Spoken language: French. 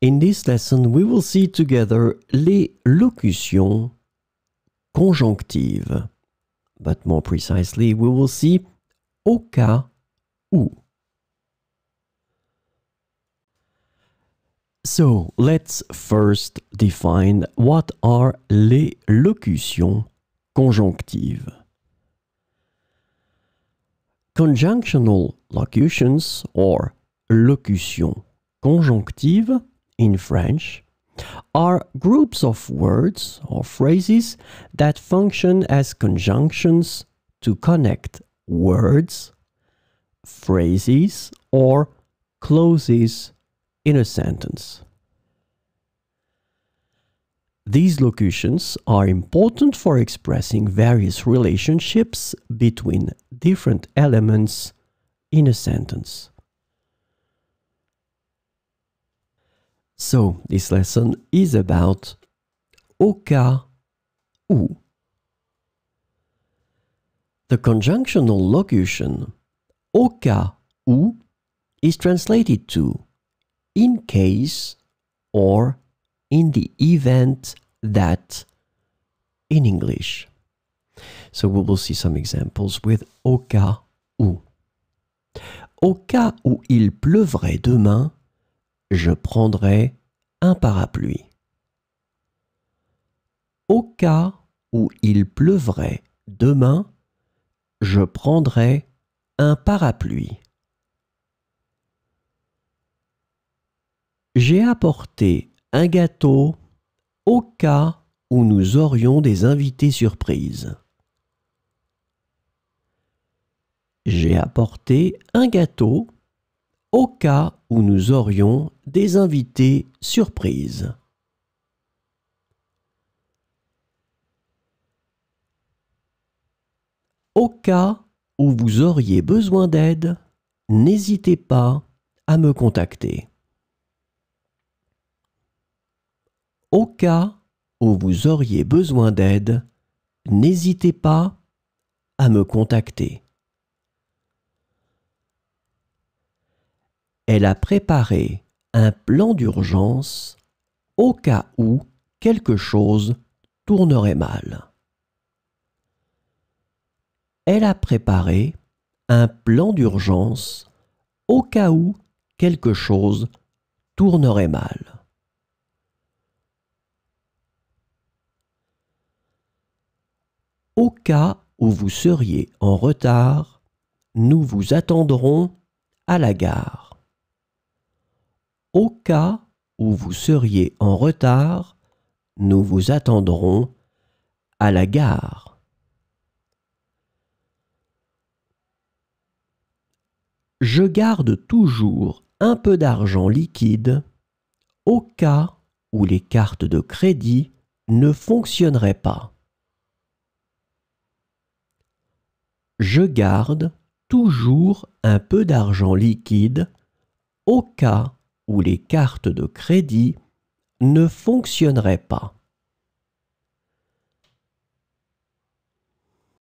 In this lesson, we will see together les locutions conjonctives. But more precisely, we will see au cas où. So, let's first define what are les locutions conjonctives. Conjunctional locutions, or locutions conjonctives in French, are groups of words or phrases that function as conjunctions to connect words, phrases, or clauses in a sentence. These locutions are important for expressing various relationships between different elements in a sentence. So, this lesson is about au cas où. The conjunctional locution au cas où is translated to in case or in the event that in English. So, we will see some examples with au cas où. Au cas où il pleuvrait demain, je prendrai un parapluie. Au cas où il pleuvrait demain, je prendrai un parapluie. J'ai apporté un gâteau au cas où nous aurions des invités surprises. J'ai apporté un gâteau au cas où nous aurions des invités surprises. Au cas où vous auriez besoin d'aide, n'hésitez pas à me contacter. Au cas où vous auriez besoin d'aide, n'hésitez pas à me contacter. Elle a préparé un plan d'urgence au cas où quelque chose tournerait mal. Elle a préparé un plan d'urgence au cas où quelque chose tournerait mal. Au cas où vous seriez en retard, nous vous attendrons à la gare. Au cas où vous seriez en retard, nous vous attendrons à la gare. Je garde toujours un peu d'argent liquide au cas où les cartes de crédit ne fonctionneraient pas. Je garde toujours un peu d'argent liquide au cas où les cartes de crédit ne fonctionneraient pas.